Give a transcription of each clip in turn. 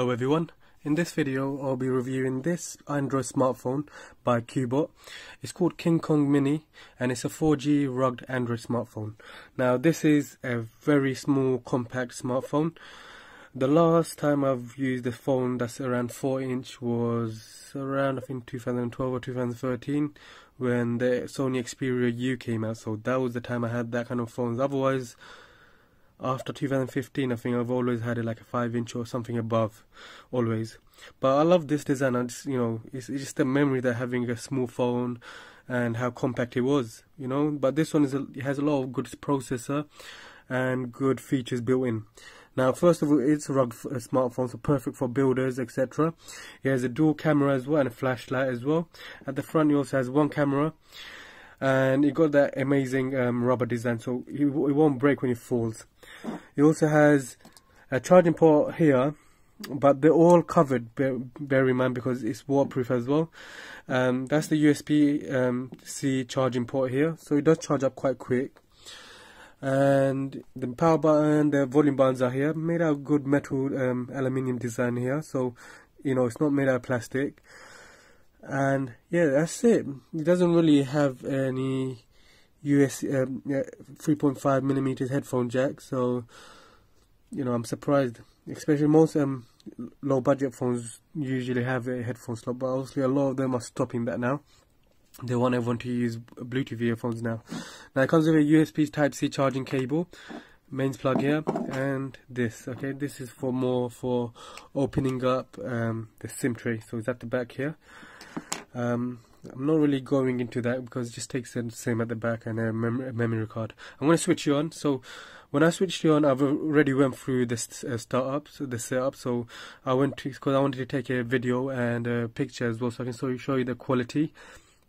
Hello everyone, in this video I'll be reviewing this Android smartphone by Cubot. It's called King Kong Mini and it's a 4G rugged Android smartphone. Now this is a very small compact smartphone. The last time I've used a phone that's around 4-inch was around I think 2012 or 2013 when the Sony Xperia U came out, so that was the time I had that kind of phones. Otherwise, after 2015 I think I've always had it like a 5-inch or something above, always. But I love this design. I just, you know, it's just a memory that having a small phone and how compact it was, you know. But this one it has a lot of good processor and good features built in. Now first of all, it's a rugged smartphone, so perfect for builders, etc. It has a dual camera as well and a flashlight as well. At the front it also has one camera. And it got that amazing rubber design, so it won't break when it falls. It also has a charging port here, but they're all covered, bear in mind, because it's waterproof as well. That's the USB-C charging port here, so it does charge up quite quick. And the power button, the volume buttons are here, made out of good metal aluminium design here, so you know it's not made out of plastic. And yeah, that's it. It doesn't really have any 3.5mm headphone jack, so you know I'm surprised. Especially most low budget phones usually have a headphone slot, but obviously a lot of them are stopping that now. They want everyone to use Bluetooth earphones now. Now it comes with a USB Type-C charging cable, mains plug here, and this. Okay, this is for opening up the SIM tray. So it's at the back here. I'm not really going into that because it just takes the same at the back, and a memory card. I'm going to switch you on. So when I switched you on, I've already went through this setup. So I went to, because I wanted to take a video and a picture as well, so I can show you the quality.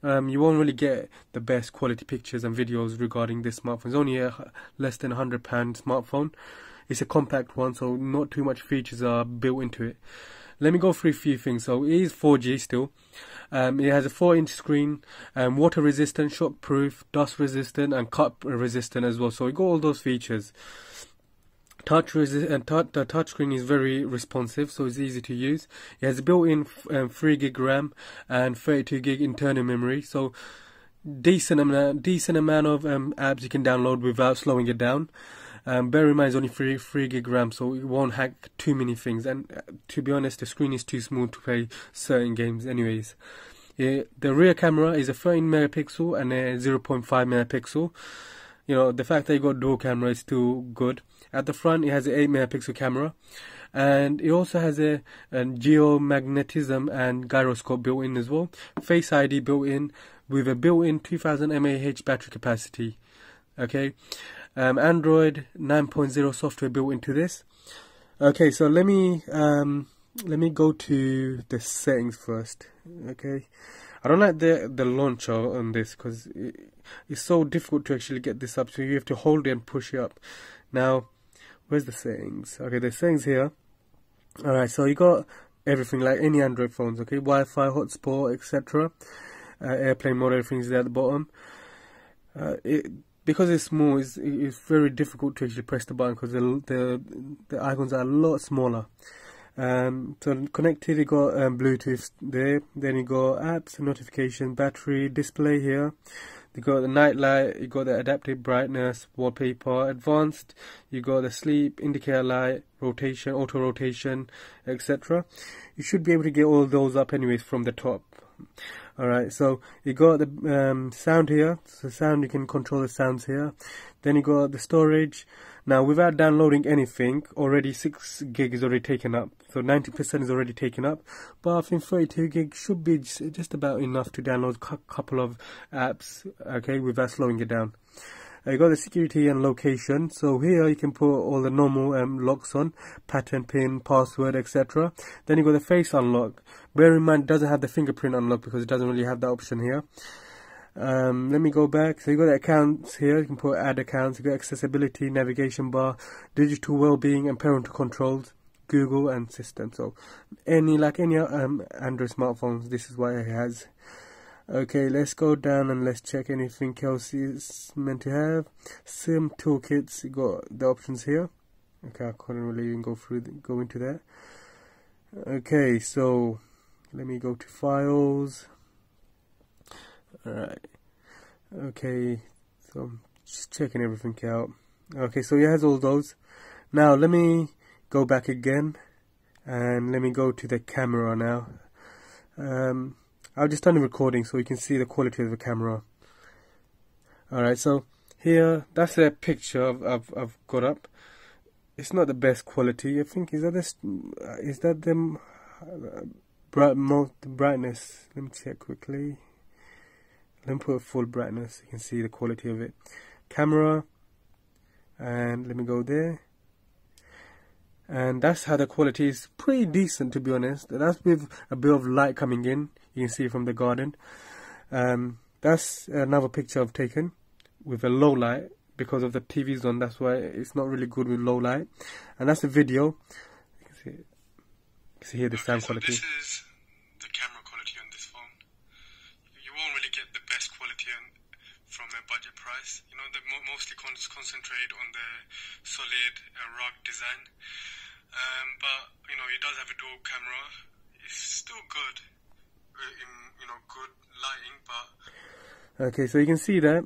You won't really get the best quality pictures and videos regarding this smartphone. It's only a less than £100 smartphone. It's a compact one, so not too much features are built into it. Let me go through a few things. So it is 4G still. It has a 4-inch screen, water resistant, shock proof, dust resistant, and cut resistant as well. So it got all those features. The touchscreen is very responsive, so it's easy to use. It has built-in 3GB RAM and 32GB internal memory, so decent amount of apps you can download without slowing it down. Bear in mind it's only 3GB RAM, so it won't hack too many things. And to be honest, the screen is too small to play certain games anyways. The rear camera is a 13MP and a 0.5MP. You know, the fact that you got dual camera is still good. At the front, it has an 8MP camera, and it also has a geomagnetism and gyroscope built in as well. Face ID built in with a built-in 2000 mAh battery capacity. Okay, Android 9.0 software built into this. Okay, so let me go to the settings first. Okay. I don't like the launcher on this because it's so difficult to actually get this up, so you have to hold it and push it up. Now, where's the settings? Okay, the settings here. Alright, so you got everything like any Android phones, okay? Wi-Fi, hotspot, etc. Airplane mode, everything's there at the bottom. Because it's small, it's very difficult to actually press the button because the icons are a lot smaller. So connected, you got Bluetooth there, then you got apps, notification, battery, display here, you got the night light, you got the adaptive brightness, wallpaper, advanced, you got the sleep, indicator light, rotation, auto rotation, etc. You should be able to get all those up anyways from the top. Alright, so you got the sound here, so sound, you can control the sounds here. Then you got the storage. Now without downloading anything, already 6GB is already taken up, so 90% is already taken up, but I think 32GB should be just about enough to download a couple of apps, okay, without slowing it down. You got the security and location, so here you can put all the normal locks on, pattern, pin, password, etc. Then you got the face unlock. Bear in mind it doesn't have the fingerprint unlock because it doesn't really have that option here. Let me go back. So you got the accounts here, you can put add accounts, you got accessibility, navigation bar, digital well-being and parental controls, Google and system. So like any Android smartphones, this is what it has. Okay, let's go down and let's check anything else it's meant to have. SIM toolkits, you got the options here. Okay, I couldn't really even go into that. Okay, so let me go to files. Alright, okay, so I'm just checking everything out. Okay, so it has all those. Now let me go back again and let me go to the camera now. I've just done the recording so you can see the quality of the camera. Alright, so here, that's the picture I've got up. It's not the best quality, I think. Is that the brightness? Let me check quickly. Let me put full brightness so you can see the quality of it. Camera, and let me go there. And that's how the quality is. Pretty decent, to be honest. That's with a bit of light coming in. You can see from the garden. That's another picture I've taken with a low light because of the TV's on. That's why it's not really good with low light. And that's the video. You can see it. You can hear the sound quality. This is the camera quality on this phone. You won't really get the best quality from a budget price. You know, they mostly concentrate on the solid rugged design. But you know, it does have a dual camera. It's still good in, you know, good lighting. But okay, so you can see that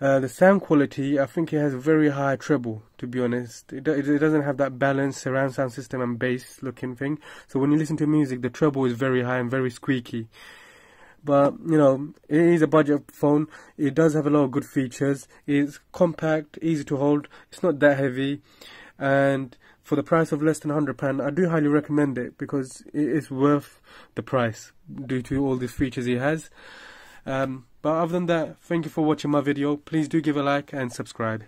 the sound quality. I think it has a very high treble. To be honest, it doesn't have that balanced surround sound system and bass looking thing. So when you listen to music, the treble is very high and very squeaky. But you know, it is a budget phone. It does have a lot of good features. It's compact, easy to hold. It's not that heavy, and for the price of less than £100, I do highly recommend it because it is worth the price due to all these features it has. But other than that, thank you for watching my video. Please do give a like and subscribe.